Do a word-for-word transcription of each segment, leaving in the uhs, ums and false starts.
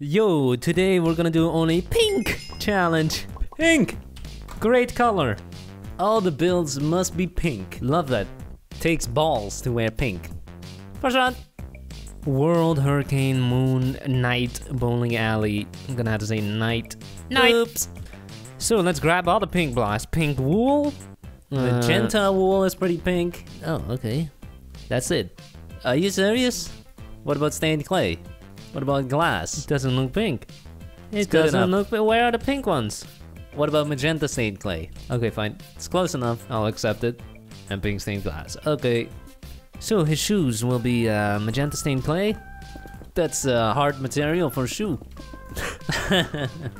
Yo, today we're gonna do only pink challenge. Pink! Great color. All the builds must be pink. Love that. Takes balls to wear pink. First round. World, Hurricane, Moon, Night, Bowling Alley. I'm gonna have to say night. Night. Oops. So let's grab all the pink blocks. Pink wool. Uh, Magenta wool is pretty pink. Oh, okay. That's it. Are you serious? What about stained clay? What about glass? It doesn't look pink. It it's doesn't look pink. Where are the pink ones? What about magenta stained clay? Okay, fine. It's close enough. I'll accept it. And pink stained glass. Okay. So his shoes will be uh, magenta stained clay. That's a uh, hard material for a shoe.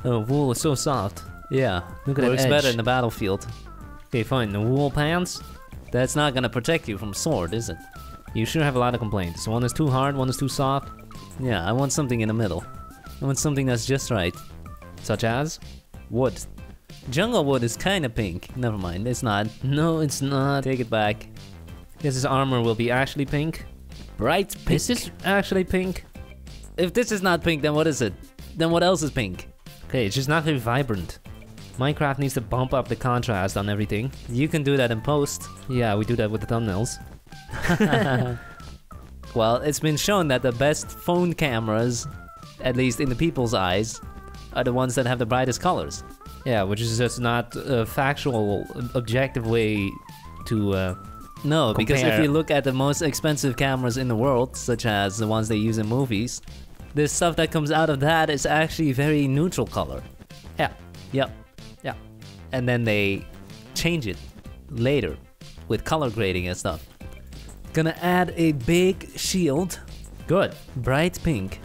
Oh, wool is so soft. Yeah. Look at that. Works better in the battlefield. Okay, fine. The wool pants. That's not gonna protect you from sword, is it? You sure have a lot of complaints. One is too hard, one is too soft. Yeah, I want something in the middle. I want something that's just right. Such as wood. Jungle wood is kind of pink. Never mind, it's not. No, it's not. Take it back. Guess his armor will be actually pink. Bright pink. Is this actually pink? If this is not pink, then what is it? Then what else is pink? Okay, it's just not very vibrant. Minecraft needs to bump up the contrast on everything. You can do that in post. Yeah, we do that with the thumbnails. Well, it's been shown that the best phone cameras, at least in the people's eyes, are the ones that have the brightest colors. Yeah, which is just not a factual, objective way to uh, No, compare. Because if you look at the most expensive cameras in the world, such as the ones they use in movies, the stuff that comes out of that is actually very neutral color. Yeah, yeah, yeah. And then they change it later with color grading and stuff. Gonna add a big shield. Good. Bright pink.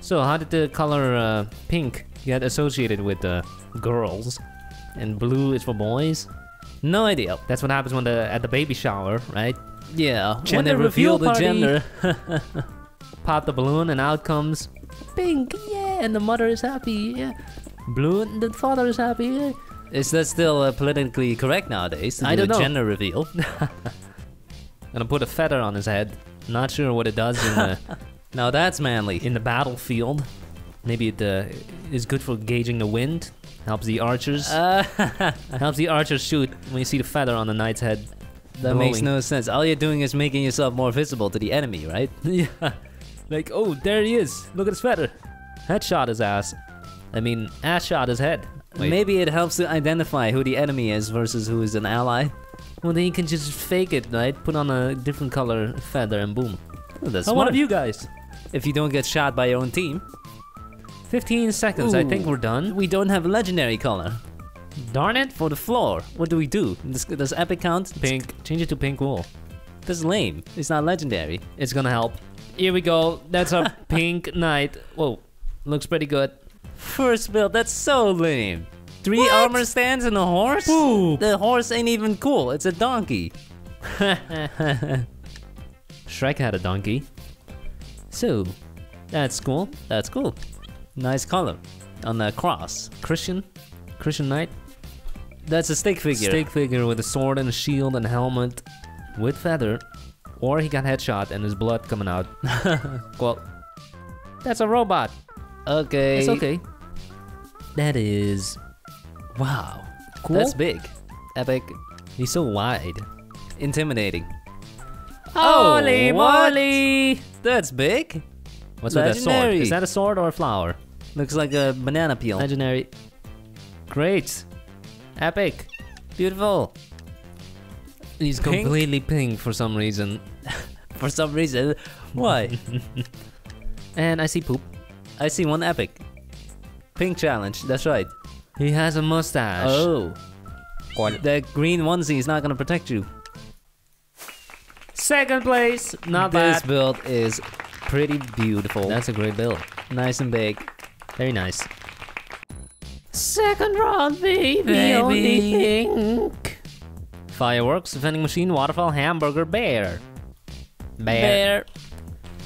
So how did the color uh, pink get associated with uh, girls? And blue is for boys? No idea. That's what happens when the, at the baby shower, right? Yeah, gender when they reveal, reveal the gender. Pop the balloon and out comes pink, yeah, and the mother is happy, yeah. Blue and the father is happy, yeah. Is that still uh, politically correct nowadays? I don't know. Gender reveal. Gonna put a feather on his head. Not sure what it does in the... Now that's manly. In the battlefield. Maybe it uh, is good for gauging the wind. Helps the archers. Uh, helps the archers shoot when you see the feather on the knight's head. That blowing. Makes no sense. All you're doing is making yourself more visible to the enemy, right? Yeah. Like, oh, there he is. Look at his feather. Headshot his ass. I mean, ass shot his head. Wait. Maybe it helps to identify who the enemy is versus who is an ally. Well, then you can just fake it, right? Put on a different color feather and boom. Oh, that's How smart. One of you guys? If you don't get shot by your own team. fifteen seconds, ooh, I think we're done. We don't have a legendary color. Darn it, for the floor. What do we do? Does, does epic count? Pink. Change it to pink wool. That's lame. It's not legendary. It's gonna help. Here we go. That's our pink knight. Whoa. Looks pretty good. First build, that's so lame. Three what? Armor stands and a horse? Poop. The horse ain't even cool, it's a donkey. Shrek had a donkey. So, that's cool, that's cool. Nice color on the cross. Christian? Christian Knight? That's a stick figure. Stick figure with a sword and a shield and a helmet with feather. Or he got headshot and his blood coming out. Well, that's a robot. Okay. It's okay. That is... Wow, cool. That's big. Epic. He's so wide. Intimidating. Holy moly! That's big. What's legendary. With that sword? Is that a sword or a flower? Looks like a banana peel. Legendary. Great. Epic. Beautiful. He's pink? Completely pink for some reason. For some reason? Why? And I see poop. I see one epic. Pink challenge, that's right. He has a mustache. Oh. The green onesie is not gonna protect you. Second place! Not bad. This build is pretty beautiful. That's a great build. Nice and big. Very nice. Second round, baby! Baby. Only pink. Fireworks, vending machine, waterfall, hamburger, bear. Bear. Bear.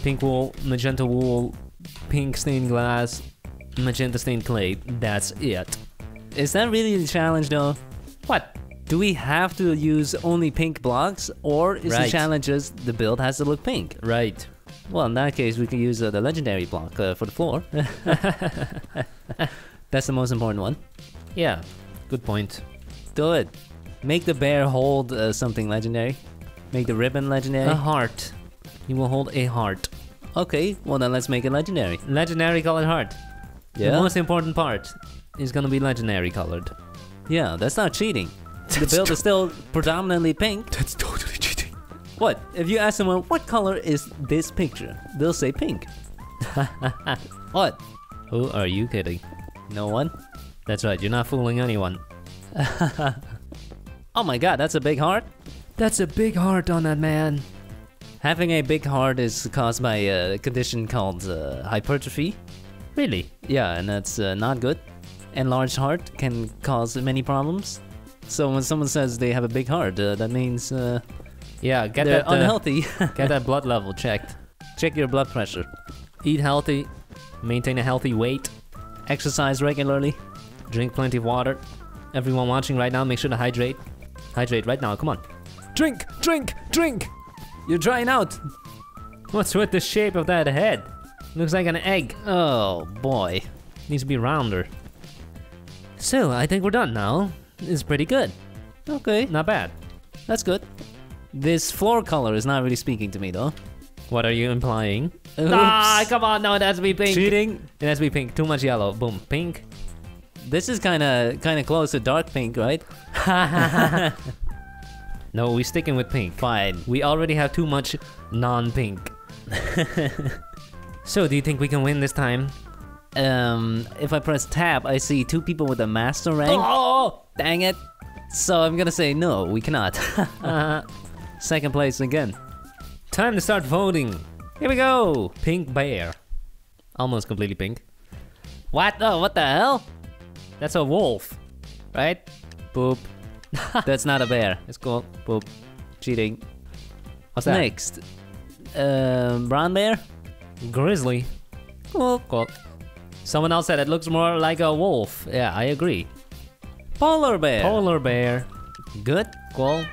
Pink wool, magenta wool, pink stained glass, magenta stained clay. That's it. Is that really the challenge though? What? Do we have to use only pink blocks? Or is right. The challenge just the build has to look pink? Right. Well, in that case, we can use uh, the legendary block uh, for the floor. That's the most important one. Yeah, good point. Do it. Make the bear hold uh, something legendary. Make the ribbon legendary. A heart. He will hold a heart. Okay, well then let's make it legendary. Legendary colored heart. Yeah. The most important part is gonna be legendary colored. Yeah, that's not cheating. The build is still predominantly pink. That's totally cheating. What? If you ask someone what color is this picture, they'll say pink. What? Who are you kidding? No one? That's right, you're not fooling anyone. Oh my god, that's a big heart? That's a big heart on that man. Having a big heart is caused by a condition called uh, hypertrophy. Really? Yeah, and that's uh, not good. Enlarged heart can cause many problems. So when someone says they have a big heart, uh, that means uh, yeah, get they're that, unhealthy. Uh, get that blood level checked. Check your blood pressure. Eat healthy. Maintain a healthy weight. Exercise regularly. Drink plenty of water. Everyone watching right now, make sure to hydrate. Hydrate right now, come on. Drink! Drink! Drink! You're drying out! What's with the shape of that head? Looks like an egg. Oh boy. Needs to be rounder. So, I think we're done now. It's pretty good. Okay. Not bad. That's good. This floor color is not really speaking to me though. What are you implying? Oops. Ah, come on, no, it has to be pink. Cheating? It has to be pink. Too much yellow. Boom. Pink. This is kinda, kinda close to dark pink, right? No, we're sticking with pink. Fine. We already have too much non-pink. So, do you think we can win this time? Um, if I press tab, I see two people with a master rank. Oh! Dang it! So I'm gonna say no, we cannot. uh, second place again. Time to start voting! Here we go! Pink bear. Almost completely pink. What? Oh, what the hell? That's a wolf. Right? Boop. That's not a bear. It's called boop. Cheating. What's that? Next. Uh, brown bear? Grizzly. Cool. Cool. Someone else said it looks more like a wolf. Yeah, I agree. Polar bear. Polar bear. Good. Cool.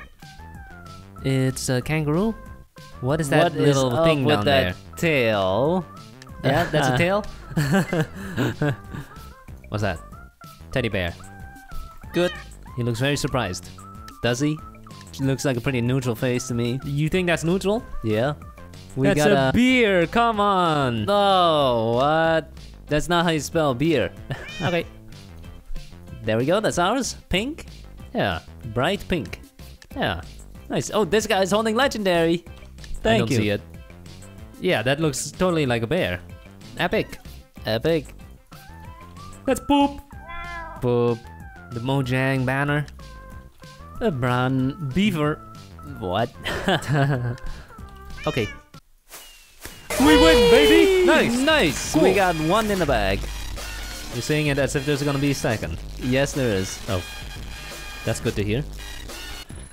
It's a kangaroo. What is that what little is thing down there? What is up with that tail? Yeah, that's a tail? What's that? Teddy bear. Good. He looks very surprised. Does he? She looks like a pretty neutral face to me. You think that's neutral? Yeah. We that's got a, a beer, come on! No, what? That's not how you spell beer. Okay. There we go, that's ours. Pink? Yeah. Bright pink. Yeah. Nice. Oh, this guy is holding legendary. Thank I don't you. See it. Yeah, that looks totally like a bear. Epic. Epic. That's boop. Boop. The Mojang banner. A brown beaver. What? Okay. We win, baby! Nice! Nice! Cool. We got one in the bag. You're saying it as if there's gonna be a second. Yes, there is. Oh. That's good to hear.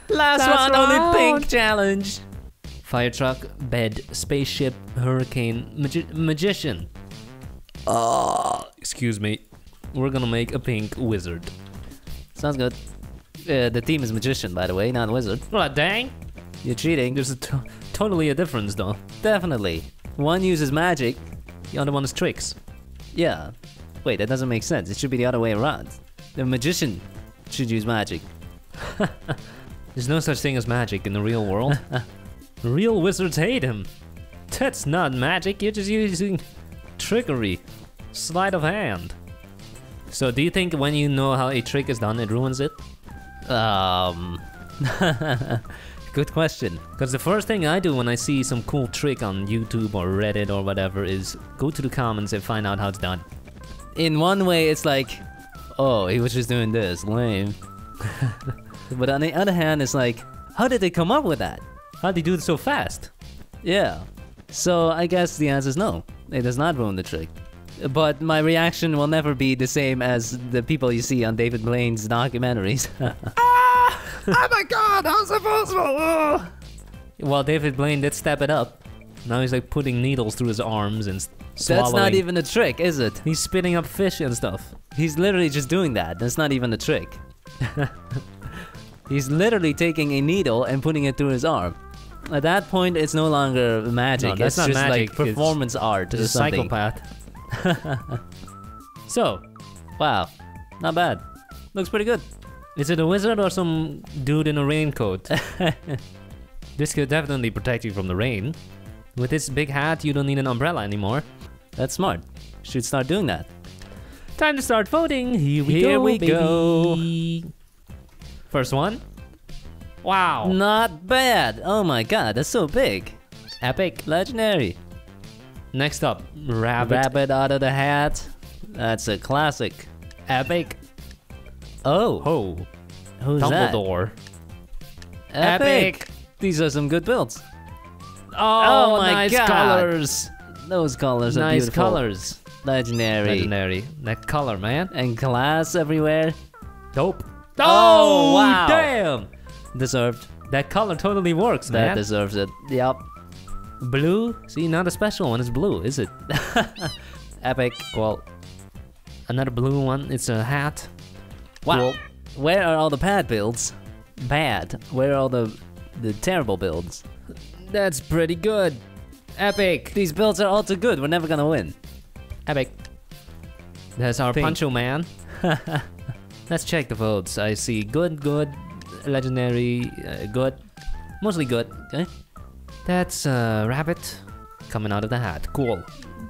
Last, Last round, round only pink challenge! Fire truck, bed, spaceship, hurricane, magi magician. Oh, excuse me. We're gonna make a pink wizard. Sounds good. Uh, the team is magician, by the way, not wizard. Well, dang! You're cheating. There's a to totally a difference, though. Definitely. One uses magic, the other one is tricks. Yeah. Wait, that doesn't make sense. It should be the other way around. The magician should use magic. There's no such thing as magic in the real world. Real wizards hate him. That's not magic. You're just using trickery, sleight of hand. So do you think when you know how a trick is done, it ruins it? Um... Good question. Because the first thing I do when I see some cool trick on YouTube or Reddit or whatever is go to the comments and find out how it's done. In one way, it's like, oh, he was just doing this, lame. But on the other hand, it's like, how did they come up with that? How did they do it so fast? Yeah. So I guess the answer is no. It does not ruin the trick. But my reaction will never be the same as the people you see on David Blaine's documentaries. Ah! Oh my god, how's that possible? Oh! Well, David Blaine did step it up. Now he's like putting needles through his arms and swallowing. That's not even a trick, is it? He's spitting up fish and stuff. He's literally just doing that. That's not even a trick. He's literally taking a needle and putting it through his arm. At that point, it's no longer magic. No, that's it's not just magic. Like performance it's, art. It's a something. Psychopath. So, wow, not bad. Looks pretty good. Is it a wizard or some dude in a raincoat? This could definitely protect you from the rain. With this big hat, you don't need an umbrella anymore. That's smart. Should start doing that. Time to start voting. Here we Here go, we baby. Go. First one. Wow. Not bad. Oh my god, that's so big. Epic. Legendary. Next up, rabbit. Rabbit out of the hat. That's a classic. Epic. Oh. Oh. Who's Dumbledore. That? Epic. Epic. These are some good builds. Oh, oh my nice god. Colors. Those colors nice are beautiful. Nice colors. Legendary. Legendary. That color, man. And glass everywhere. Dope. Oh, oh wow. Damn. Deserved. That color totally works, man. That deserves it. Yep. Blue? See, not a special one. It's blue, is it? Epic. Well, another blue one. It's a hat. Wow. Well, where are all the bad builds? Bad. Where are all the, the terrible builds? That's pretty good. Epic. These builds are all too good. We're never gonna win. Epic. That's our Pink. Pancho man. Let's check the votes. I see good, good, legendary, uh, good, mostly good. Okay. That's uh, rabbit coming out of the hat. Cool.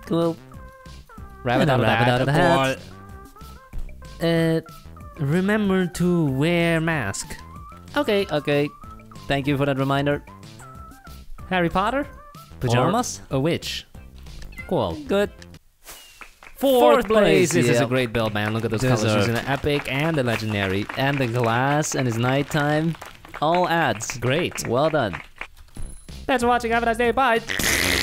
Cool. Rabbit, out, rabbit out of the hat. Uh, remember to wear mask. Okay, okay. Thank you for that reminder. Harry Potter? Pajamas? Or a witch. Cool. Good. Fourth place! This yep. is a great build, man. Look at those Deserved. colors. Using the epic and the legendary. And the glass and his nighttime. All adds. Great. Well done. Thanks for watching. Have a nice day. Bye.